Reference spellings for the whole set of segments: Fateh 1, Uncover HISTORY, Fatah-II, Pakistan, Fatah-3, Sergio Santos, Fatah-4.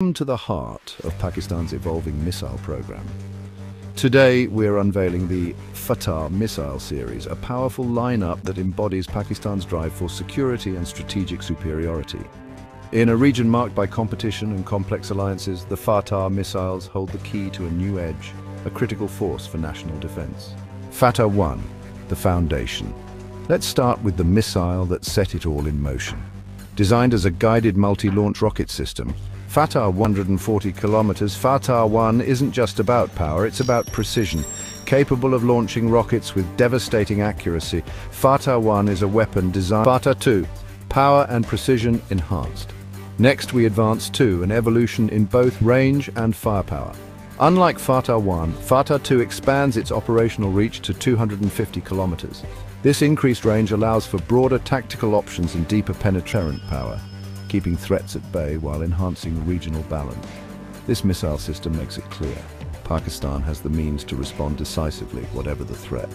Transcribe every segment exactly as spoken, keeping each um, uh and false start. Come to the heart of Pakistan's evolving missile program. Today we're unveiling the Fatah missile series, a powerful lineup that embodies Pakistan's drive for security and strategic superiority. In a region marked by competition and complex alliances, the Fatah missiles hold the key to a new edge, a critical force for national defense. Fatah one, the foundation. Let's start with the missile that set it all in motion. Designed as a guided multi-launch rocket system, Fatah one hundred forty kilometers, Fatah one isn't just about power, it's about precision. Capable of launching rockets with devastating accuracy, Fatah one is a weapon designed... Fatah two, power and precision enhanced. Next we advance to an evolution in both range and firepower. Unlike Fatah one, Fatah two expands its operational reach to two hundred fifty kilometers. This increased range allows for broader tactical options and deeper penetrant power, keeping threats at bay while enhancing regional balance. This missile system makes it clear Pakistan has the means to respond decisively, whatever the threat.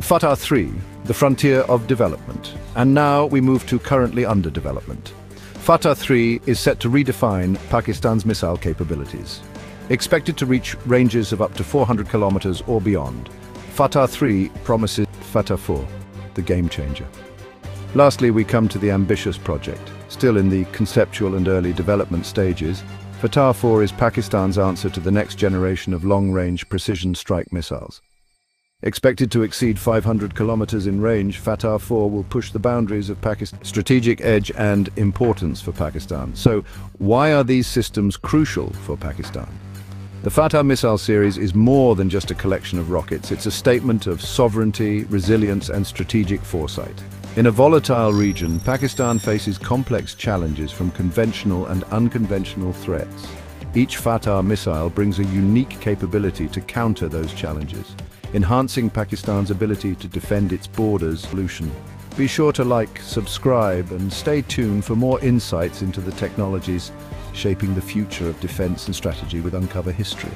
Fatah three, the frontier of development. And now we move to currently under development. Fatah three is set to redefine Pakistan's missile capabilities. Expected to reach ranges of up to four hundred kilometers or beyond, Fatah three promises Fatah four, the game changer. Lastly, we come to the ambitious project. Still in the conceptual and early development stages, Fatah four is Pakistan's answer to the next generation of long-range precision strike missiles. Expected to exceed five hundred kilometers in range, Fatah four will push the boundaries of Pakistan's strategic edge and importance for Pakistan. So, why are these systems crucial for Pakistan? The Fatah missile series is more than just a collection of rockets. It's a statement of sovereignty, resilience, and strategic foresight. In a volatile region, Pakistan faces complex challenges from conventional and unconventional threats. Each Fatah missile brings a unique capability to counter those challenges, enhancing Pakistan's ability to defend its borders. Solution. Be sure to like, subscribe, and stay tuned for more insights into the technologies shaping the future of defense and strategy with Uncover History.